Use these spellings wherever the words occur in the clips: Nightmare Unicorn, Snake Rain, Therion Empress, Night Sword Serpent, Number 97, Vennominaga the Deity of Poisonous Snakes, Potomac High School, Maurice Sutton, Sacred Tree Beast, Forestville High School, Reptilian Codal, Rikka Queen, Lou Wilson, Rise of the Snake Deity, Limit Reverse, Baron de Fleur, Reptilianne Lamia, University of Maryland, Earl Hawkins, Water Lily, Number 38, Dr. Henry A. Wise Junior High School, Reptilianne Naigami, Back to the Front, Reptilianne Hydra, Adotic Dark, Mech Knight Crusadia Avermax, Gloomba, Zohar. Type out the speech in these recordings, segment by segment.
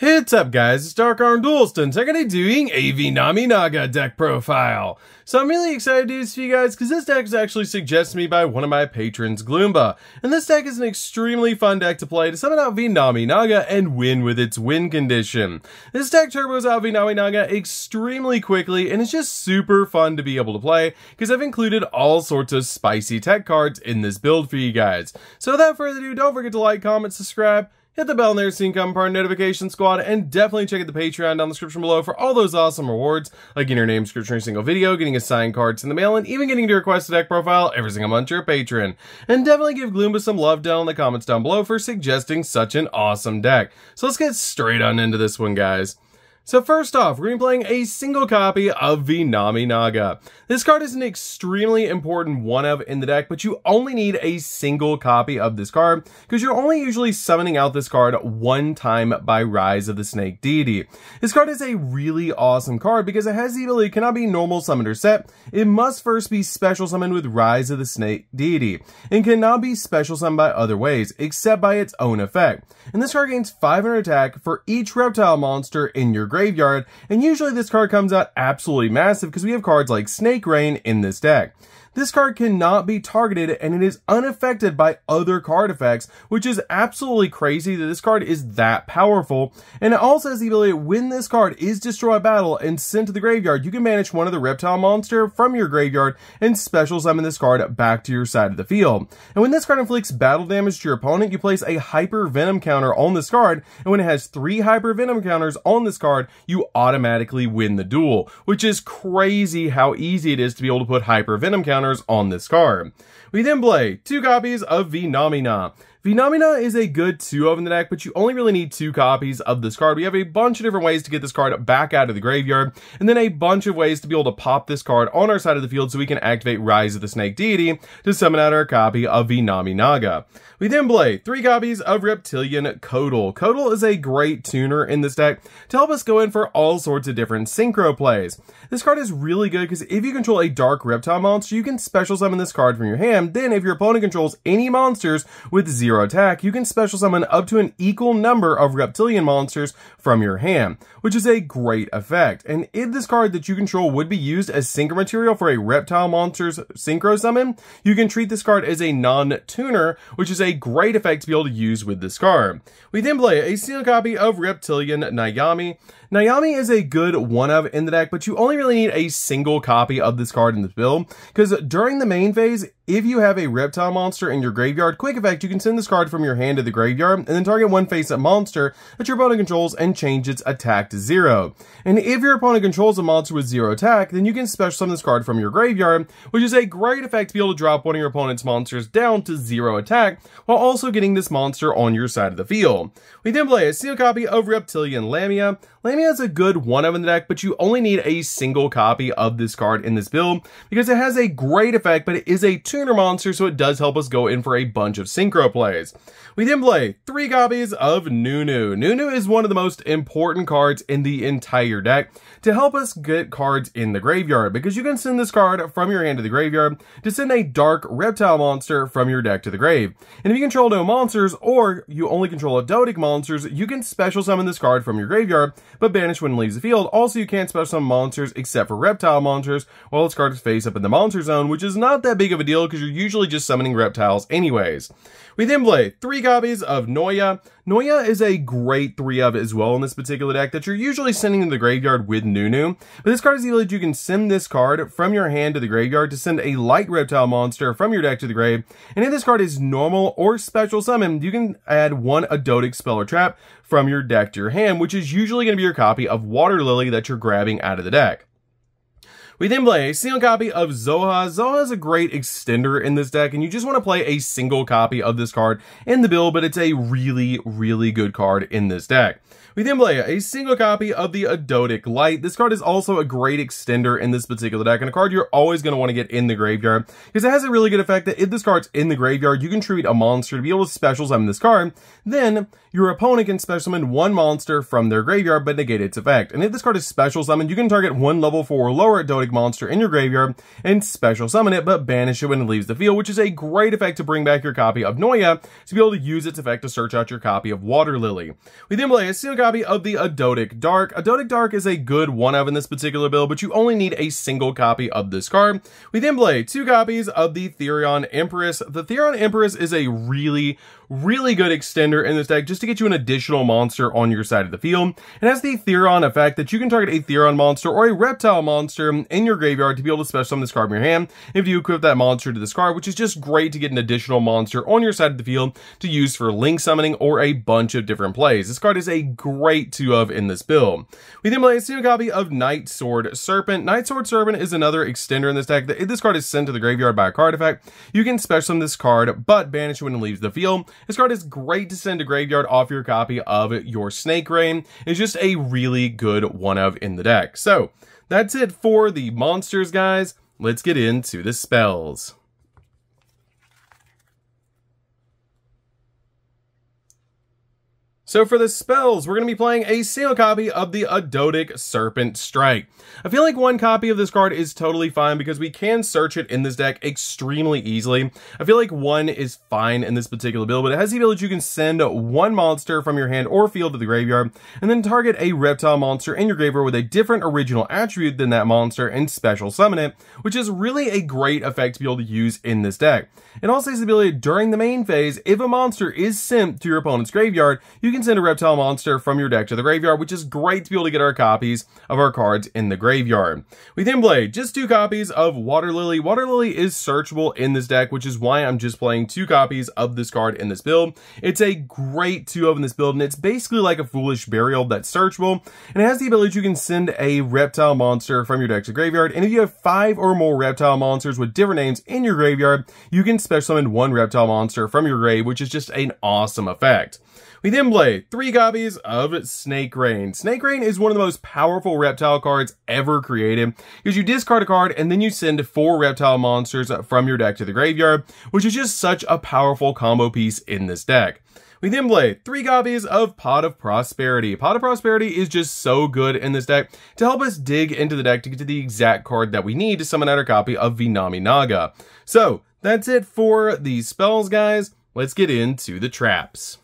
What's up guys, it's Dark Armed Duelist and today I'm going to be doing a Vennominaga deck profile. So I'm really excited to do this for you guys because this deck was actually suggested to me by one of my patrons, Gloomba. And this deck is an extremely fun deck to play to summon out Vennominaga and win with its win condition. This deck turbos out Vennominaga extremely quickly and it's just super fun to be able to play because I've included all sorts of spicy tech cards in this build for you guys. So without further ado, don't forget to like, comment, subscribe, hit the bell there so you can come part of notification squad, and definitely check out the Patreon down in the description below for all those awesome rewards, like getting your name description every single video, getting assigned cards in the mail, and even getting to request a deck profile every single month you're a patron. And definitely give Gloomba some love down in the comments down below for suggesting such an awesome deck. So let's get straight on into this one, guys. So first off, we're going to be playing a single copy of Vennominaga. This card is an extremely important one of in the deck, but you only need a single copy of this card because you're only usually summoning out this card one time by Rise of the Snake Deity. This card is a really awesome card because it has the ability that cannot be normal summoned or set. It must first be special summoned with Rise of the Snake Deity and cannot be special summoned by other ways except by its own effect. And this card gains 500 attack for each reptile monster in your graveyard, and usually this card comes out absolutely massive because we have cards like Snake Rain in this deck. This card cannot be targeted and it is unaffected by other card effects, which is absolutely crazy that this card is that powerful. And it also has the ability when this card is destroyed by battle and sent to the graveyard, you can banish one of the reptile monster from your graveyard and special summon this card back to your side of the field. And when this card inflicts battle damage to your opponent, you place a hyper venom counter on this card, and when it has 3 hyper venom counters on this card, you automatically win the duel, which is crazy how easy it is to be able to put hyper venom counters on this card. We then play 2 copies of Vennominaga. Vennominaga is a good 2 of in the deck, but you only really need 2 copies of this card. We have a bunch of different ways to get this card back out of the graveyard, and then a bunch of ways to be able to pop this card on our side of the field so we can activate Rise of the Snake Deity to summon out our copy of Vennominaga. We then play 3 copies of Reptilian Codal. Codal is a great tuner in this deck to help us go in for all sorts of different synchro plays. This card is really good because if you control a dark reptile monster, you can special summon this card from your hand. Then if your opponent controls any monsters with 0 attack, you can special summon up to an equal number of reptilian monsters from your hand, which is a great effect. And if this card that you control would be used as synchro material for a reptile monster's synchro summon, you can treat this card as a non-tuner, which is a great effect to be able to use with this card. We then play a single copy of Reptilianne Naigami. Naigami is a good one of in the deck, but you only really need a single copy of this card in this build, because during the main phase, if you have a reptile monster in your graveyard, quick effect, you can send this card from your hand to the graveyard and then target one face-up monster that your opponent controls and change its attack to 0. And if your opponent controls a monster with 0 attack, then you can special summon this card from your graveyard, which is a great effect to be able to drop one of your opponent's monsters down to 0 attack while also getting this monster on your side of the field. We then play a single copy of Reptilianne Lamia. Lamia is a good one of in the deck, but you only need a single copy of this card in this build because it has a great effect, but it is a tuner monster, so it does help us go in for a bunch of synchro plays. We then play 3 copies of Nunu. Nunu is one of the most important cards in the entire deck to help us get cards in the graveyard, because you can send this card from your hand to the graveyard to send a dark reptile monster from your deck to the grave. And if you control no monsters, or you only control Adotic monsters, you can special summon this card from your graveyard, but banish when it leaves the field. Also, you can't special summon monsters except for reptile monsters while this card is face up in the monster zone, which is not that big of a deal because you're usually just summoning reptiles anyways. We then play 3 copies of Noya. Noya is a great 3 of as well in this particular deck that you're usually sending to the graveyard with Nunu, but this card is the ability that you can send this card from your hand to the graveyard to send a light reptile monster from your deck to the grave, and if this card is normal or special summon, you can add 1 Adotic spell or trap from your deck to your hand, which is usually going to be your copy of Water Lily that you're grabbing out of the deck. We then play a single copy of Zohar. Zohar is a great extender in this deck, and you just want to play a single copy of this card in the build, but it's a really, really good card in this deck. We then play a single copy of the Adotic Light. This card is also a great extender in this particular deck, and a card you're always going to want to get in the graveyard, because it has a really good effect that if this card's in the graveyard, you can treat a monster to be able to special summon this card. Then your opponent can special summon one monster from their graveyard, but negate its effect. And if this card is special summoned, you can target one level 4 or lower Adotic monster in your graveyard and special summon it, but banish it when it leaves the field, which is a great effect to bring back your copy of Noya to be able to use its effect to search out your copy of Water Lily. We then play a single copy of the Adotic Dark. Adotic Dark is a good one-of in this particular build, but you only need a single copy of this card. We then play two copies of the Therion Empress. The Therion Empress is a really good extender in this deck just to get you an additional monster on your side of the field. It has the Therion effect that you can target a Therion monster or a reptile monster in your graveyard to be able to special summon this card from your hand if you equip that monster to this card, which is just great to get an additional monster on your side of the field to use for link summoning or a bunch of different plays. This card is a great two of in this build. We then play a single copy of Night Sword Serpent. Night Sword Serpent is another extender in this deck. This card is sent to the graveyard by a card effect. You can special summon this card, but banish when it leaves the field. This card is great to send to graveyard off your copy of your Snake Rain. It's just a really good one of in the deck. So that's it for the monsters, guys. Let's get into the spells. So for the spells, we're going to be playing a single copy of the Adotic Serpent Strike. I feel like one copy of this card is totally fine because we can search it in this deck extremely easily. I feel like one is fine in this particular build, but it has the ability that you can send one monster from your hand or field to the graveyard and then target a reptile monster in your graveyard with a different original attribute than that monster and special summon it, which is really a great effect to be able to use in this deck. It also has the ability during the main phase, if a monster is sent to your opponent's graveyard, you can send a reptile monster from your deck to the graveyard, which is great to be able to get our copies of our cards in the graveyard. We then play just two copies of Water Lily. Water Lily is searchable in this deck, which is why I'm just playing two copies of this card in this build. It's a great two of in this build, and it's basically like a Foolish Burial that's searchable, and it has the ability that you can send a reptile monster from your deck to the graveyard, and if you have 5 or more reptile monsters with different names in your graveyard, you can special summon one reptile monster from your grave, which is just an awesome effect. We then play three copies of Snake Rain. Snake Rain is one of the most powerful reptile cards ever created because you discard a card and then you send 4 reptile monsters from your deck to the graveyard, which is just such a powerful combo piece in this deck. We then play three copies of Pot of Prosperity. Pot of Prosperity is just so good in this deck to help us dig into the deck to get to the exact card that we need to summon out our copy of Vennominaga. So that's it for the spells, guys. Let's get into the traps.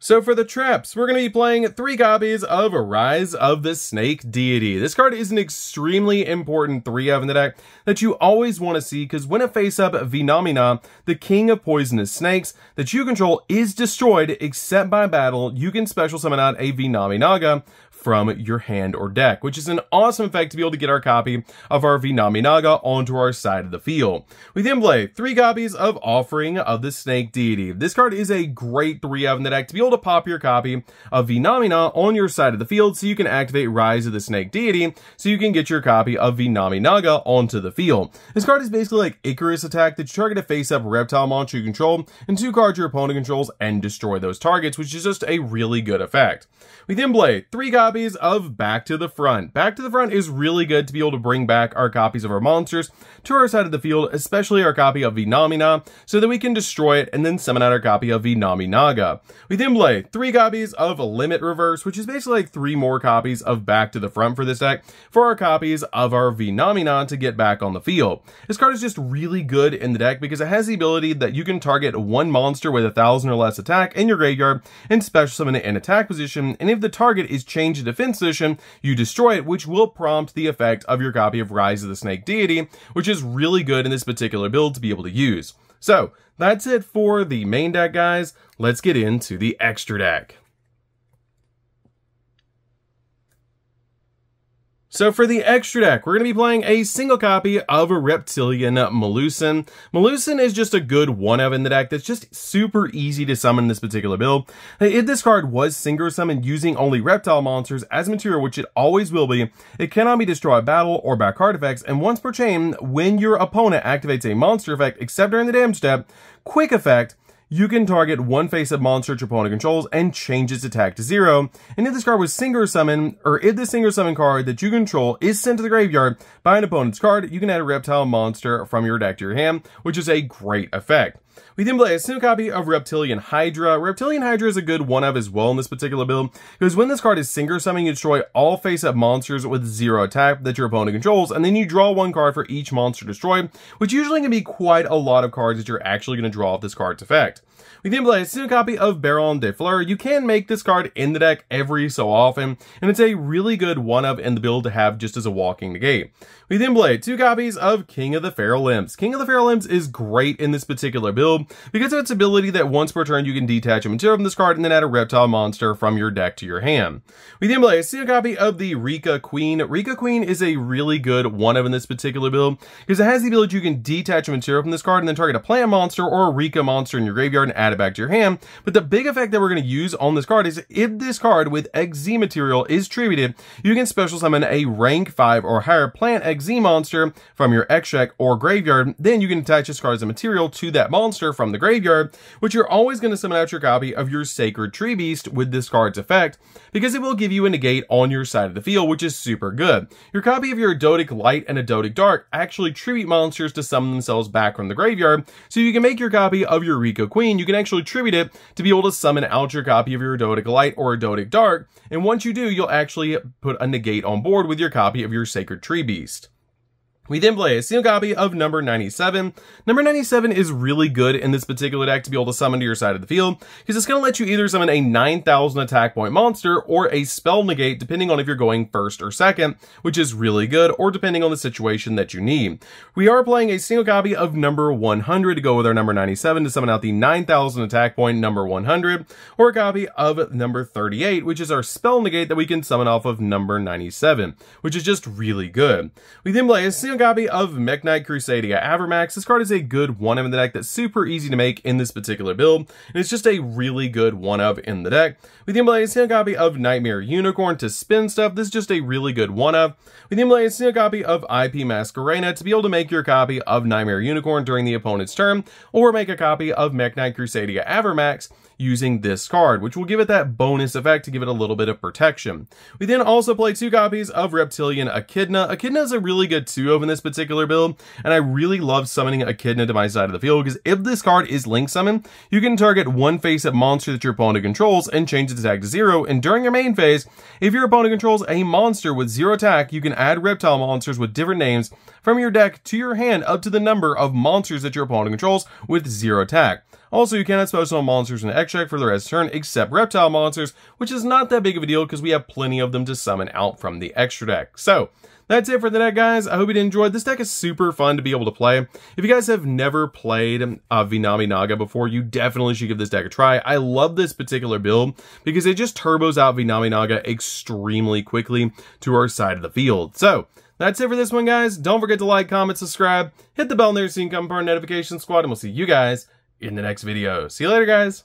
So for the traps, we're going to be playing three copies of Rise of the Snake Deity. This card is an extremely important 3-of in the deck that you always want to see because when it face up Vennominaga, the King of Poisonous Snakes that you control is destroyed except by battle. You can special summon out a Vennominaga from your hand or deck, which is an awesome effect to be able to get our copy of our Vennominaga onto our side of the field. We then play three copies of Offering of the Snake Deity. This card is a great 3-of in the deck to be able to pop your copy of Vennominaga on your side of the field so you can activate Rise of the Snake Deity so you can get your copy of Vennominaga onto the field. This card is basically like Icarus Attack that you target a face-up reptile monster you control and 2 cards your opponent controls and destroy those targets, which is just a really good effect. We then play three copies of Back to the Front. Back to the Front is really good to be able to bring back our copies of our monsters to our side of the field, especially our copy of Vennominaga, so that we can destroy it and then summon out our copy of Vennominaga. We then play three copies of Limit Reverse, which is basically like 3 more copies of Back to the Front for this deck for our copies of our Vennominaga to get back on the field. This card is just really good in the deck because it has the ability that you can target one monster with 1,000 or less attack in your graveyard and special summon it in attack position, and if the target is changed to defense position, you destroy it, which will prompt the effect of your copy of Rise of the Snake Deity, which is really good in this particular build to be able to use. So that's it for the main deck, guys. Let's get into the extra deck. So for the extra deck, we're going to be playing a single copy of Reptilianne Melusine. Melusine is just a good 1-of in the deck that's just super easy to summon in this particular build. If this card was single summoned using only reptile monsters as material, which it always will be, it cannot be destroyed by battle or by card effects, and once per chain, when your opponent activates a monster effect, except during the damage step, quick effect, you can target one face-up monster your opponent controls and change its attack to 0. And if this card was single summoned, or if this single summon card that you control is sent to the graveyard by an opponent's card, you can add a reptile monster from your deck to your hand, which is a great effect. We then play a single copy of Reptilianne Hydra. Reptilianne Hydra is a good 1-of as well in this particular build, because when this card is Singer Summoning, you destroy all face-up monsters with 0 attack that your opponent controls, and then you draw one card for each monster destroyed, which usually can be quite a lot of cards that you're actually going to draw off this card's effect. We can play a single copy of Baron de Fleur. You can make this card in the deck every so often, and it's a really good one-of in the build to have just as a walking negate. We then play two copies of King of the Feral Limbs. King of the Feral Limbs is great in this particular build because of its ability that once per turn you can detach a material from this card and then add a reptile monster from your deck to your hand. We then play a single copy of the Rikka Queen. Rikka Queen is a really good one-of in this particular build because it has the ability you can detach a material from this card and then target a plant monster or a Rikka monster in your graveyard and add it back to your hand. But the big effect that we're going to use on this card is if this card with XZ material is tributed, you can special summon a rank 5 or higher plant XZ monster from your extract or graveyard. Then you can attach this card as a material to that monster from the graveyard, which you're always going to summon out your copy of your Sacred Tree Beast with this card's effect, because it will give you a negate on your side of the field, which is super good. Your copy of your Adotic Light and Adotic Dark actually tribute monsters to summon themselves back from the graveyard, so you can make your copy of your Rikka Queen, you can actually tribute it to be able to summon out your copy of your Adotic Light or Adotic Dark, and once you do, you'll actually put a negate on board with your copy of your Sacred Tree Beast. We then play a single copy of Number 97. Number 97 is really good in this particular deck to be able to summon to your side of the field, because it's going to let you either summon a 9,000 attack point monster or a spell negate, depending on if you're going first or second, which is really good, or depending on the situation that you need. We are playing a single copy of Number 100 to go with our Number 97 to summon out the 9,000 attack point Number 100, or a copy of Number 38, which is our spell negate that we can summon off of Number 97, which is just really good. We then play a single copy of Mech Knight Crusadia Avermax. This card is a good one-of in the deck that's super easy to make in this particular build, and it's just a really good one-of in the deck. We then play a single copy of Nightmare Unicorn to spin stuff. This is just a really good one-of. We then play a single copy of IP Masquerena to be able to make your copy of Nightmare Unicorn during the opponent's turn, or make a copy of Mech Knight Crusadia Avermax using this card, which will give it that bonus effect to give it a little bit of protection. We then also play two copies of Reptilian Echidna. Echidna is a really good 2-of in this particular build, and I really love summoning Echidna to my side of the field, because if this card is link summoned, you can target one face-up monster that your opponent controls and change its attack to 0, and during your main phase, if your opponent controls a monster with 0 attack, you can add reptile monsters with different names from your deck to your hand up to the number of monsters that your opponent controls with 0 attack. Also, you cannot special monsters in extract for the rest of the turn, except reptile monsters, which is not that big of a deal because we have plenty of them to summon out from the extra deck. So that's it for the deck, guys. I hope you enjoyed. This deck is super fun to be able to play. If you guys have never played Vennominaga before, you definitely should give this deck a try. I love this particular build because it just turbos out Vennominaga extremely quickly to our side of the field. So that's it for this one, guys. Don't forget to like, comment, subscribe, hit the bell there so you can come for our notification squad, and we'll see you guys in the next video. See you later, guys.